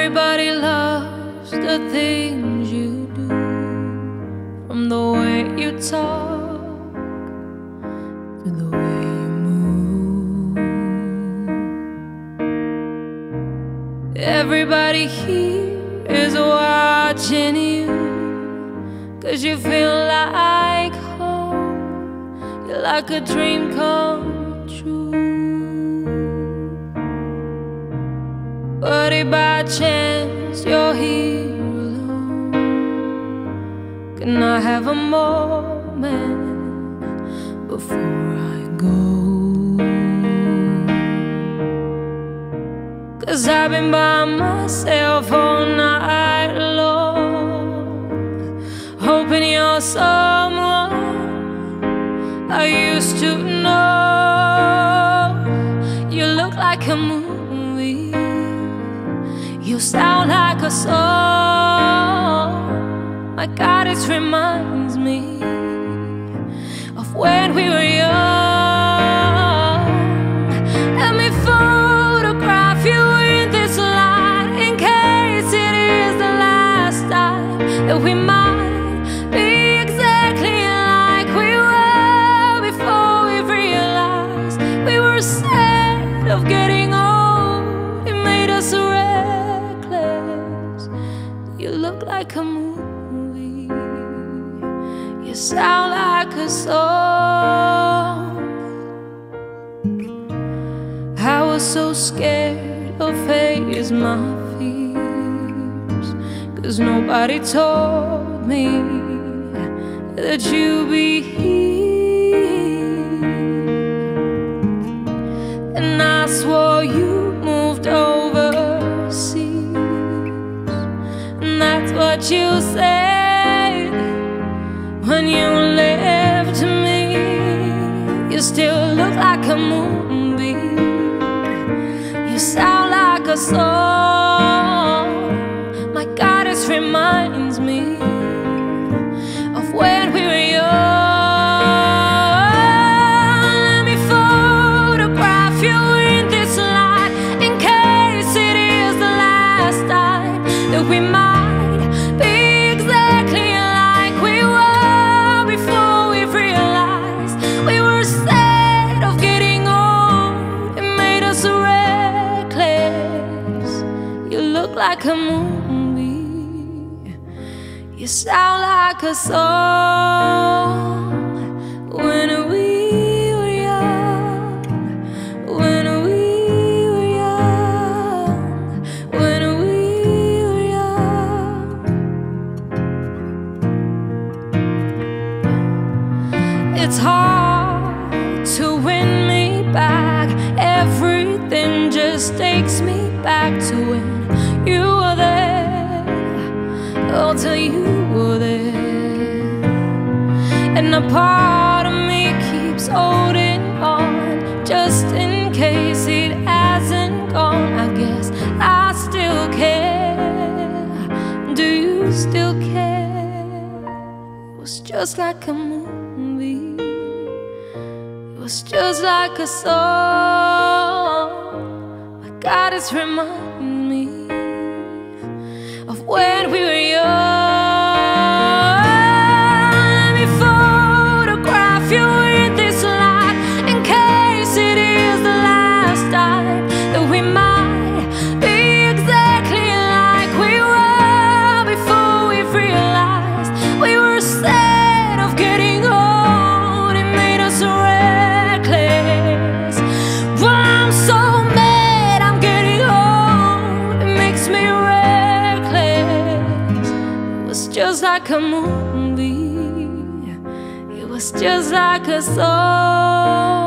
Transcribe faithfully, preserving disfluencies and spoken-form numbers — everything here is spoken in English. Everybody loves the things you do, from the way you talk to the way you move. Everybody here is watching you, 'cause you feel like home. You're like a dream come true. But if by chance you're here alone, can I have a moment before I go? 'Cause I've been by myself all night long, hoping you're someone I used to know. You look like a movie, you sound like a song. My God, it reminds me of when we were young. Let me photograph you in this light, in case it is the last time that we might be exactly like we were before we realized we were sad of getting old. It made us red. You look like a movie, you sound like a song. I was so scared of face my fears, 'cause nobody told me that you'd be here. And I swore you moved overseas, what you said when you left me. You still look like a moonbeam, you sound like a song. My God, it reminds me of when we were young. Let me photograph you in this light, in case it is the last time that we might like a movie, you sound like a song. When we were young, when we were young, when we were young. It's hard to win me back, everything just takes me back to when you were there, oh, till you were there. And a part of me keeps holding on, just in case it hasn't gone. I guess I still care. Do you still care? It was just like a movie, it was just like a song. My God, it's reminding me of when we were young. Let me photograph you in this light, in case it is the last time that we might be exactly like we were before we realized we were sad of getting old. It made us reckless. Well, I'm so mad I'm getting old, it makes me reckless. It was just like a movie, it was just like a song.